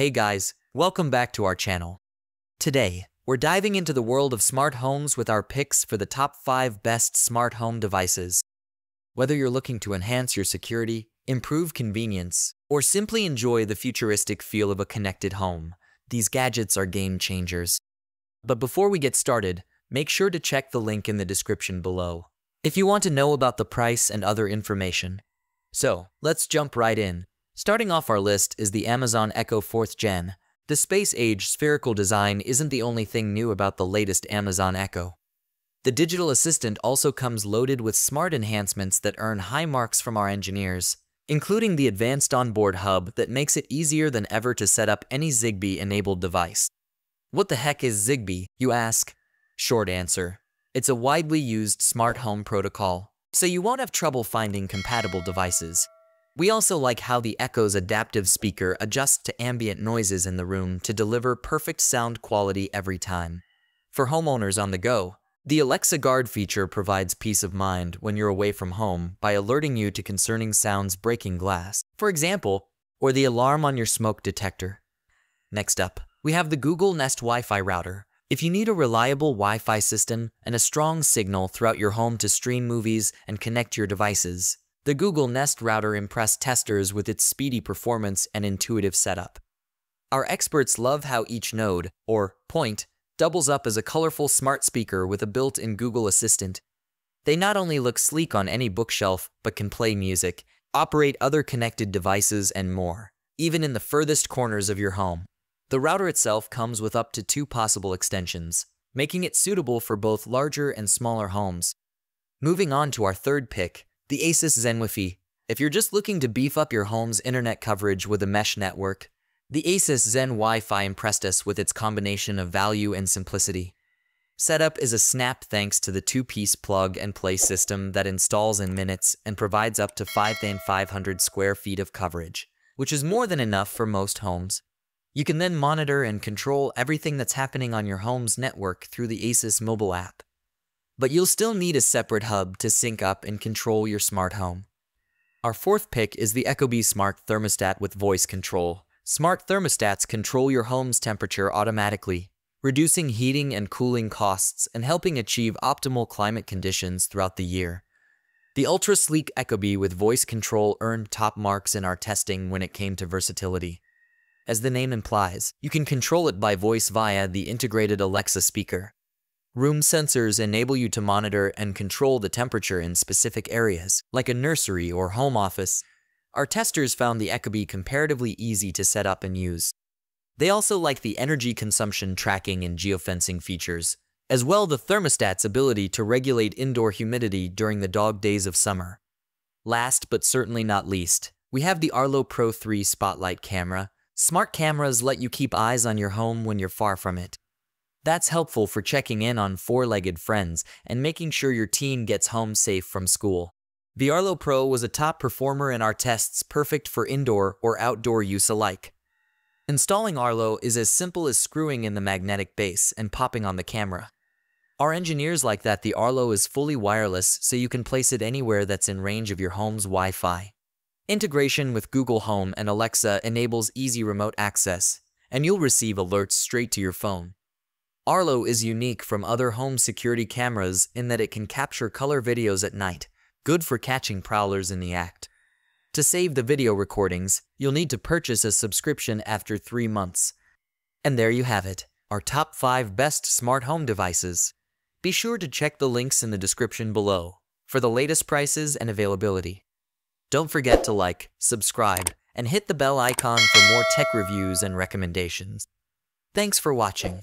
Hey guys, welcome back to our channel. Today, we're diving into the world of smart homes with our picks for the top 5 best smart home devices. Whether you're looking to enhance your security, improve convenience, or simply enjoy the futuristic feel of a connected home, these gadgets are game changers. But before we get started, make sure to check the link in the description below if you want to know about the price and other information. So, let's jump right in. Starting off our list is the Amazon Echo 4th Gen. The space-age spherical design isn't the only thing new about the latest Amazon Echo. The digital assistant also comes loaded with smart enhancements that earn high marks from our engineers, including the advanced onboard hub that makes it easier than ever to set up any Zigbee-enabled device. What the heck is Zigbee, you ask? Short answer. It's a widely used smart home protocol, so you won't have trouble finding compatible devices. We also like how the Echo's adaptive speaker adjusts to ambient noises in the room to deliver perfect sound quality every time. For homeowners on the go, the Alexa Guard feature provides peace of mind when you're away from home by alerting you to concerning sounds breaking glass, for example, or the alarm on your smoke detector. Next up, we have the Google Nest WiFi router. If you need a reliable Wi-Fi system and a strong signal throughout your home to stream movies and connect your devices, the Google Nest router impressed testers with its speedy performance and intuitive setup. Our experts love how each node, or point, doubles up as a colorful smart speaker with a built-in Google Assistant. They not only look sleek on any bookshelf, but can play music, operate other connected devices, and more, even in the furthest corners of your home. The router itself comes with up to 2 possible extensions, making it suitable for both larger and smaller homes. Moving on to our third pick, the Asus ZenWiFi. If you're just looking to beef up your home's internet coverage with a mesh network, the Asus ZenWiFi impressed us with its combination of value and simplicity. Setup is a snap thanks to the 2-piece plug-and-play system that installs in minutes and provides up to 5,500 square feet of coverage, which is more than enough for most homes. You can then monitor and control everything that's happening on your home's network through the Asus mobile app. But you'll still need a separate hub to sync up and control your smart home. Our fourth pick is the ecobee Smart Thermostat with voice control. Smart thermostats control your home's temperature automatically, reducing heating and cooling costs and helping achieve optimal climate conditions throughout the year. The ultra-sleek ecobee with voice control earned top marks in our testing when it came to versatility. As the name implies, you can control it by voice via the integrated Alexa speaker. Room sensors enable you to monitor and control the temperature in specific areas, like a nursery or home office. Our testers found the ecobee comparatively easy to set up and use. They also like the energy consumption tracking and geofencing features, as well as the thermostat's ability to regulate indoor humidity during the dog days of summer. Last but certainly not least, we have the Arlo Pro 3 Spotlight Camera. Smart cameras let you keep eyes on your home when you're far from it. That's helpful for checking in on 4-legged friends and making sure your teen gets home safe from school. The Arlo Pro was a top performer in our tests, perfect for indoor or outdoor use alike. Installing Arlo is as simple as screwing in the magnetic base and popping on the camera. Our engineers like that the Arlo is fully wireless, so you can place it anywhere that's in range of your home's Wi-Fi. Integration with Google Home and Alexa enables easy remote access, and you'll receive alerts straight to your phone. Arlo is unique from other home security cameras in that it can capture color videos at night, good for catching prowlers in the act. To save the video recordings, you'll need to purchase a subscription after 3 months. And there you have it, our top 5 best smart home devices. Be sure to check the links in the description below for the latest prices and availability. Don't forget to like, subscribe, and hit the bell icon for more tech reviews and recommendations. Thanks for watching,